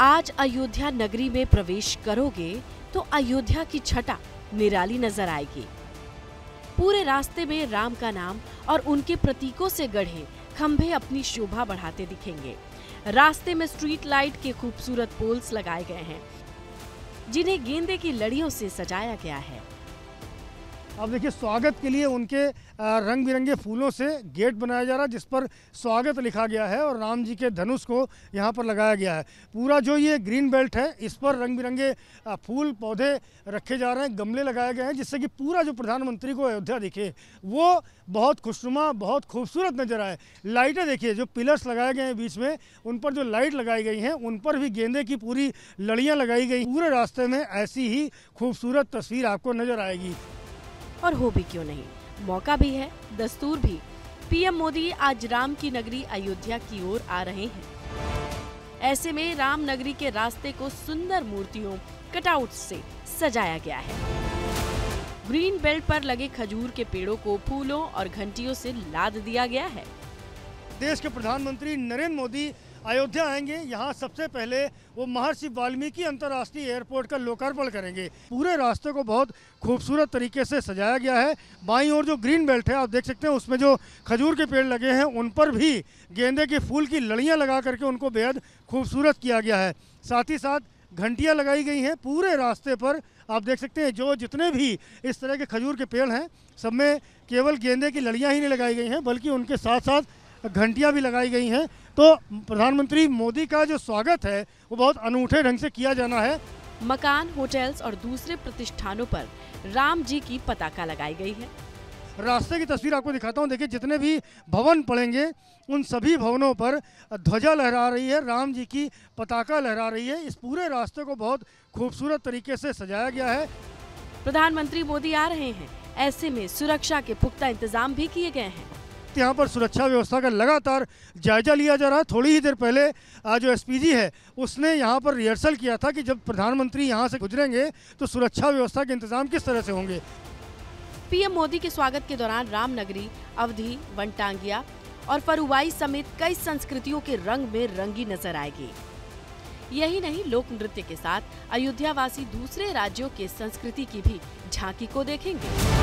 आज अयोध्या नगरी में प्रवेश करोगे तो अयोध्या की छटा निराली नजर आएगी। पूरे रास्ते में राम का नाम और उनके प्रतीकों से गढ़े खंभे अपनी शोभा बढ़ाते दिखेंगे। रास्ते में स्ट्रीट लाइट के खूबसूरत पोल्स लगाए गए हैं, जिन्हें गेंदे की लड़ियों से सजाया गया है। अब देखिए, स्वागत के लिए उनके रंग बिरंगे फूलों से गेट बनाया जा रहा है, जिस पर स्वागत लिखा गया है और राम जी के धनुष को यहाँ पर लगाया गया है। पूरा जो ये ग्रीन बेल्ट है, इस पर रंग बिरंगे फूल पौधे रखे जा रहे हैं, गमले लगाए गए हैं, जिससे कि पूरा जो प्रधानमंत्री को अयोध्या दिखे वो बहुत खुशनुमा, बहुत खूबसूरत नज़र आए। लाइटें देखिए, जो पिलर्स लगाए गए हैं बीच में, उन पर जो लाइट लगाई गई हैं उन पर भी गेंदे की पूरी लड़ियाँ लगाई गई। पूरे रास्ते में ऐसी ही खूबसूरत तस्वीर आपको नज़र आएगी। और हो भी क्यों नहीं, मौका भी है, दस्तूर भी। पीएम मोदी आज राम की नगरी अयोध्या की ओर आ रहे हैं। ऐसे में राम नगरी के रास्ते को सुंदर मूर्तियों, कटआउट्स से सजाया गया है। ग्रीन बेल्ट पर लगे खजूर के पेड़ों को फूलों और घंटियों से लाद दिया गया है। देश के प्रधानमंत्री नरेंद्र मोदी अयोध्या आएंगे। यहाँ सबसे पहले वो महर्षि वाल्मीकि अंतर्राष्ट्रीय एयरपोर्ट का लोकार्पण करेंगे। पूरे रास्ते को बहुत खूबसूरत तरीके से सजाया गया है। बाईं ओर जो ग्रीन बेल्ट है आप देख सकते हैं, उसमें जो खजूर के पेड़ लगे हैं उन पर भी गेंदे के फूल की लड़ियाँ लगा करके उनको बेहद खूबसूरत किया गया है। साथ ही साथ घंटियाँ लगाई गई हैं। पूरे रास्ते पर आप देख सकते हैं, जो जितने भी इस तरह के खजूर के पेड़ हैं सब में केवल गेंदे की लड़ियाँ ही नहीं लगाई गई हैं, बल्कि उनके साथ साथ घंटियां भी लगाई गई हैं। तो प्रधानमंत्री मोदी का जो स्वागत है वो बहुत अनूठे ढंग से किया जाना है। मकान, होटल्स और दूसरे प्रतिष्ठानों पर राम जी की पताका लगाई गई है। रास्ते की तस्वीर आपको दिखाता हूँ। देखिए, जितने भी भवन पड़ेंगे उन सभी भवनों पर ध्वजा लहरा रही है, राम जी की पताका लहरा रही है। इस पूरे रास्ते को बहुत खूबसूरत तरीके से सजाया गया है। प्रधानमंत्री मोदी आ रहे हैं, ऐसे में सुरक्षा के पुख्ता इंतजाम भी किए गए हैं। यहाँ पर सुरक्षा व्यवस्था का लगातार जायजा लिया जा रहा है। थोड़ी ही देर पहले जो एसपीजी है उसने यहाँ पर रिहर्सल किया था कि जब प्रधानमंत्री यहाँ से गुजरेंगे तो सुरक्षा व्यवस्था के इंतजाम किस तरह से होंगे। पीएम मोदी के स्वागत के दौरान रामनगरी, अवधी, वनटांगिया और फरुवाई समेत कई संस्कृतियों के रंग में रंगी नजर आएगी। यही नहीं, लोक नृत्य के साथ अयोध्यावासी दूसरे राज्यों के संस्कृति की भी झांकी को देखेंगे।